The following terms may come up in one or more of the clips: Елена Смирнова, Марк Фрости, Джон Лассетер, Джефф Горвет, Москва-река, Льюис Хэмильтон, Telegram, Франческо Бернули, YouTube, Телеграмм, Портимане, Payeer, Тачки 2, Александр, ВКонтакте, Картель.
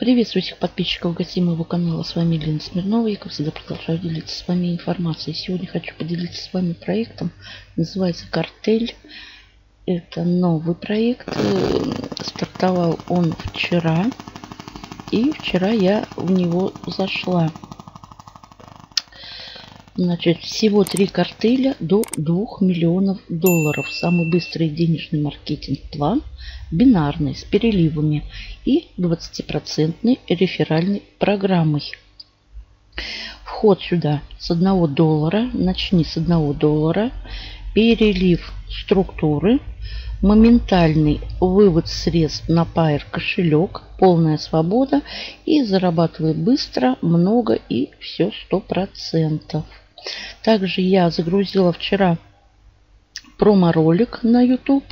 Приветствую всех подписчиков и гостей моего канала. С вами Елена Смирнова. Я, как всегда, продолжаю делиться с вами информацией. Сегодня хочу поделиться с вами проектом. Называется «Картель». Это новый проект. Стартовал он вчера. И вчера я в него зашла. Значит, всего 3 картеля до 2 миллионов долларов. Самый быстрый денежный маркетинг-план, бинарный, с переливами и 20% реферальной программой. Вход сюда с 1 доллара. Начни с 1 доллара. Перелив структуры. Моментальный вывод средств на Payeer кошелек. Полная свобода. И зарабатывай быстро, много и все 100%. Также я загрузила вчера промо-ролик на YouTube.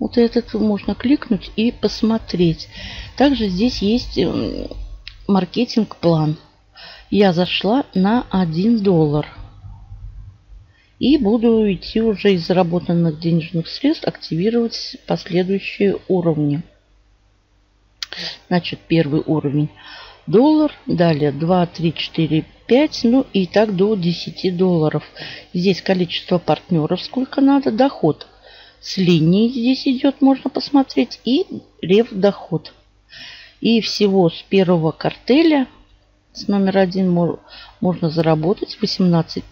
Вот этот можно кликнуть и посмотреть. Также здесь есть маркетинг-план. Я зашла на 1 доллар. И буду идти уже из заработанных денежных средств активировать последующие уровни. Значит, первый уровень доллар. Далее 2, 3, 4, 5. Ну и так до 10 долларов. Здесь количество партнеров, сколько надо. Доход с линии здесь идет, можно посмотреть. И рев-доход. И всего с первого картеля, с номер 1, можно заработать 18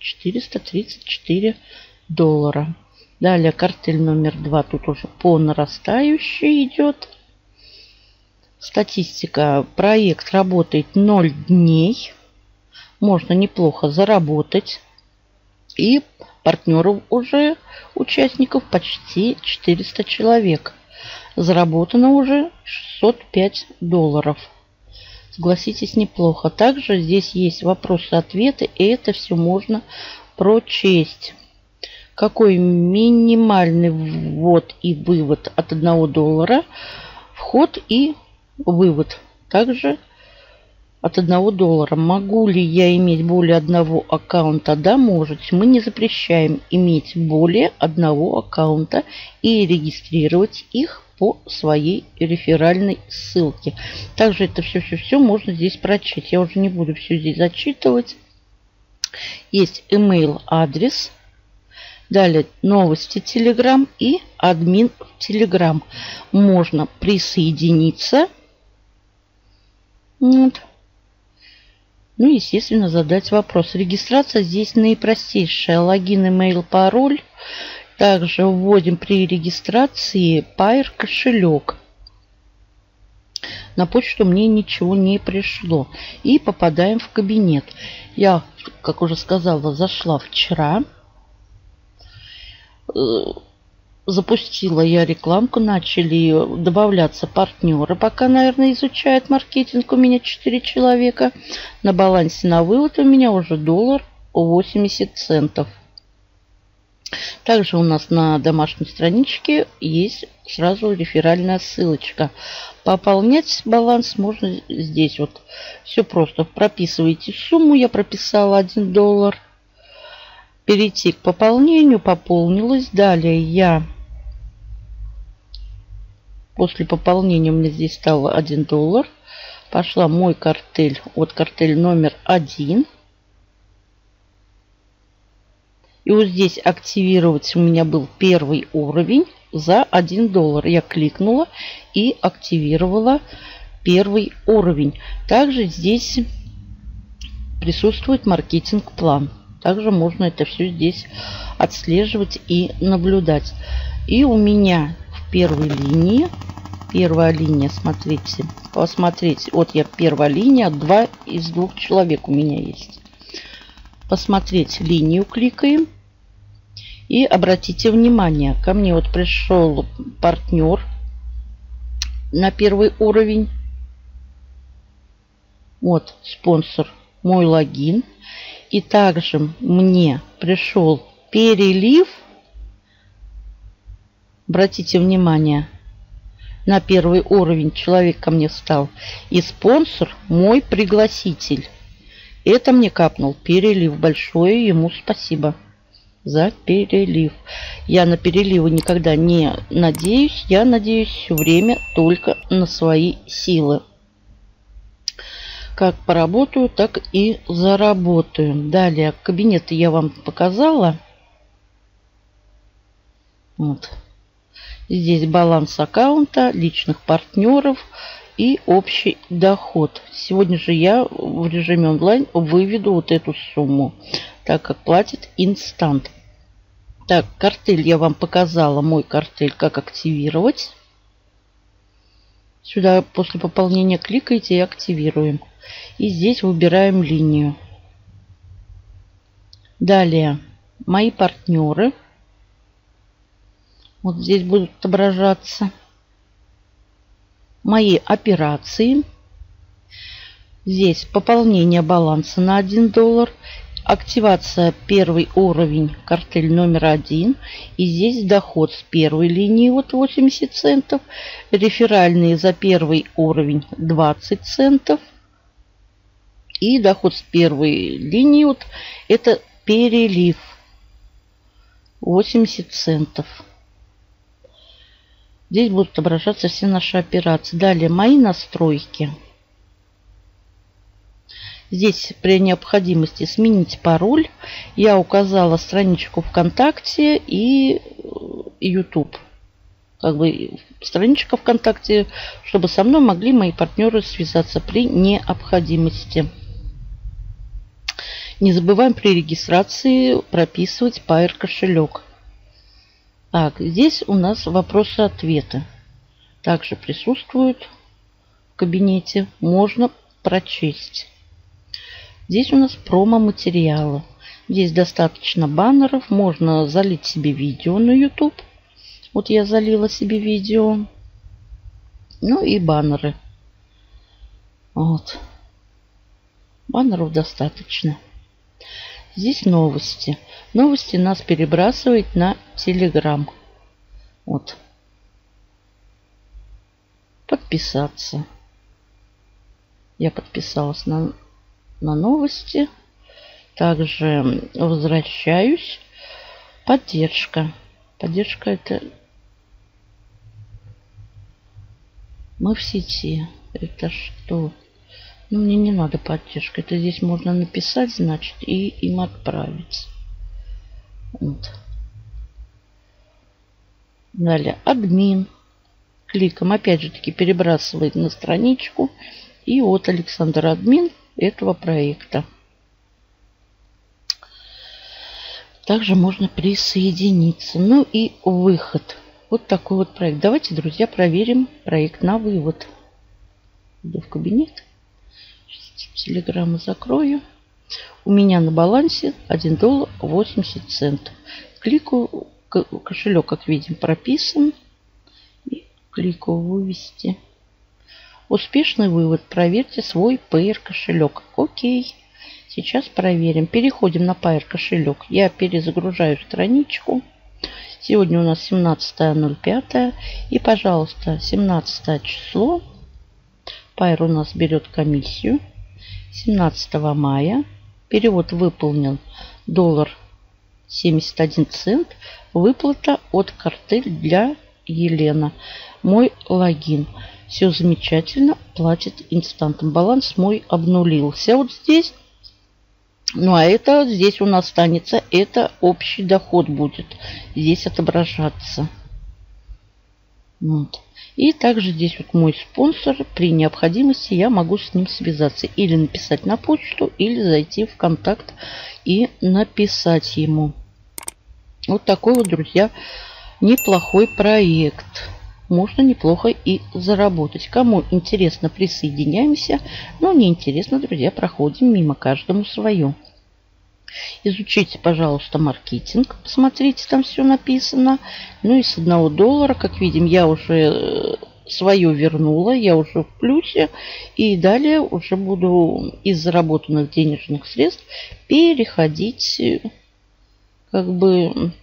434 доллара. Далее картель номер 2. Тут уже по нарастающей идет. Статистика. Проект работает 0 дней. Можно неплохо заработать. И партнеров уже, участников, почти 400 человек. Заработано уже 605 долларов. Согласитесь, неплохо. Также здесь есть вопросы-ответы. И это все можно прочесть. Какой минимальный ввод и вывод от 1 доллара? Вход и вывод. Также от 1 доллара. Могу ли я иметь более 1 аккаунта? Да, можете. Мы не запрещаем иметь более 1 аккаунта и регистрировать их по своей реферальной ссылке. Также это все можно здесь прочесть. Я уже не буду все здесь зачитывать. Есть email адрес. Далее новости Telegram и админ в Telegram. Можно присоединиться. Вот. Ну, естественно, задать вопрос. Регистрация здесь наипростейшая. Логин, email, пароль. Также вводим при регистрации Payeer кошелек. На почту мне ничего не пришло. И попадаем в кабинет. Я, как уже сказала, зашла вчера. Запустила я рекламку. Начали добавляться партнеры. Пока, наверное, изучают маркетинг. У меня 4 человека. На балансе на вывод у меня уже $1.80. Также у нас на домашней страничке есть сразу реферальная ссылочка. Пополнять баланс можно здесь. Вот все просто. Прописываете сумму. Я прописала 1 доллар. Перейти к пополнению. Пополнилось. Далее я после пополнения у меня здесь стало 1 доллар. Пошла мой картель. Вот картель номер 1. И вот здесь активировать у меня был первый уровень за 1 доллар. Я кликнула и активировала первый уровень. Также здесь присутствует маркетинг-план. Также можно это все здесь отслеживать и наблюдать. И у меня в первой линии, первая линия, смотрите, посмотрите, вот я первая линия, 2 из 2 человек у меня есть. Посмотреть линию кликаем. И обратите внимание, ко мне вот пришел партнер на первый уровень. Вот спонсор, мой логин. И также мне пришел перелив. Обратите внимание, на первый уровень человек ко мне встал. И спонсор, мой пригласитель. Это мне капнул перелив. Большое ему спасибо за перелив. Я на переливы никогда не надеюсь. Я надеюсь все время только на свои силы. Как поработаю, так и заработаю. Далее кабинеты я вам показала. Вот. Здесь баланс аккаунта, личных партнеров и общий доход. Сегодня же я в режиме онлайн выведу вот эту сумму, так как платит инстант. Так, картель я вам показала, мой картель, как активировать. Сюда после пополнения кликаете и активируем. И здесь выбираем линию. Далее мои партнеры. Вот здесь будут отображаться мои операции. Здесь пополнение баланса на $1. Активация первый уровень, картель номер 1. И здесь доход с первой линии вот 80 центов. Реферальные за первый уровень 20 центов. И доход с первой линии вот это перелив 80 центов. Здесь будут отображаться все наши операции. Далее мои настройки. Здесь при необходимости сменить пароль. Я указала страничку ВКонтакте и YouTube. Как бы страничка ВКонтакте, чтобы со мной могли мои партнеры связаться при необходимости. Не забываем при регистрации прописывать Payeer кошелек. Так, здесь у нас вопросы-ответы. Также присутствуют в кабинете. Можно прочесть. Здесь у нас промо-материалы. Здесь достаточно баннеров. Можно залить себе видео на YouTube. Вот я залила себе видео. Ну и баннеры. Вот. Баннеров достаточно. Здесь новости. Новости нас перебрасывает на Telegram. Вот. Подписаться. Я подписалась на новости. Также возвращаюсь. Поддержка. Поддержка — это мы в сети. Это что? Ну, мне не надо поддержка. Это здесь можно написать, значит, и им отправить. Вот. Далее админ. Кликом опять же таки перебрасывает на страничку. И вот Александр админ этого проекта. Также можно присоединиться. Ну и выход. Вот такой вот проект. Давайте, друзья, проверим проект на вывод. Иду в кабинет. Телеграмму закрою. У меня на балансе $1.80. Кликаю, кошелек, как видим, прописан. И кликаю вывести. Успешный вывод. Проверьте свой Payeer кошелек. Окей. Сейчас проверим. Переходим на Payeer кошелек. Я перезагружаю страничку. Сегодня у нас 17.05. И, пожалуйста, 17 число. Payeer у нас берет комиссию. 17 мая перевод выполнен $1.71. Выплата от картель для Елены. Мой логин. Все замечательно. Платит инстантом. Баланс мой обнулился. Вот здесь. Ну а это здесь у нас останется. Это общий доход будет здесь отображаться. Вот. И также здесь вот мой спонсор. При необходимости я могу с ним связаться. Или написать на почту, или зайти в контакт и написать ему. Вот такой вот, друзья, неплохой проект. Можно неплохо и заработать. Кому интересно, присоединяемся. Но неинтересно, друзья, проходим мимо, каждому свое. Изучите, пожалуйста, маркетинг. Посмотрите, там все написано. Ну и с $1, как видим, я уже свое вернула. Я уже в плюсе. И далее уже буду из заработанных денежных средств переходить как бы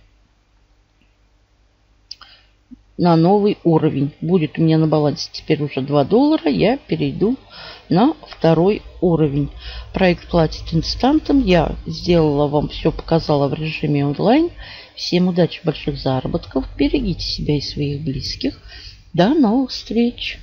на новый уровень. Будет у меня на балансе теперь уже $2. Я перейду на второй уровень. Проект платит инстантом. Я сделала вам все, показала в режиме онлайн. Всем удачи, больших заработков. Берегите себя и своих близких. До новых встреч!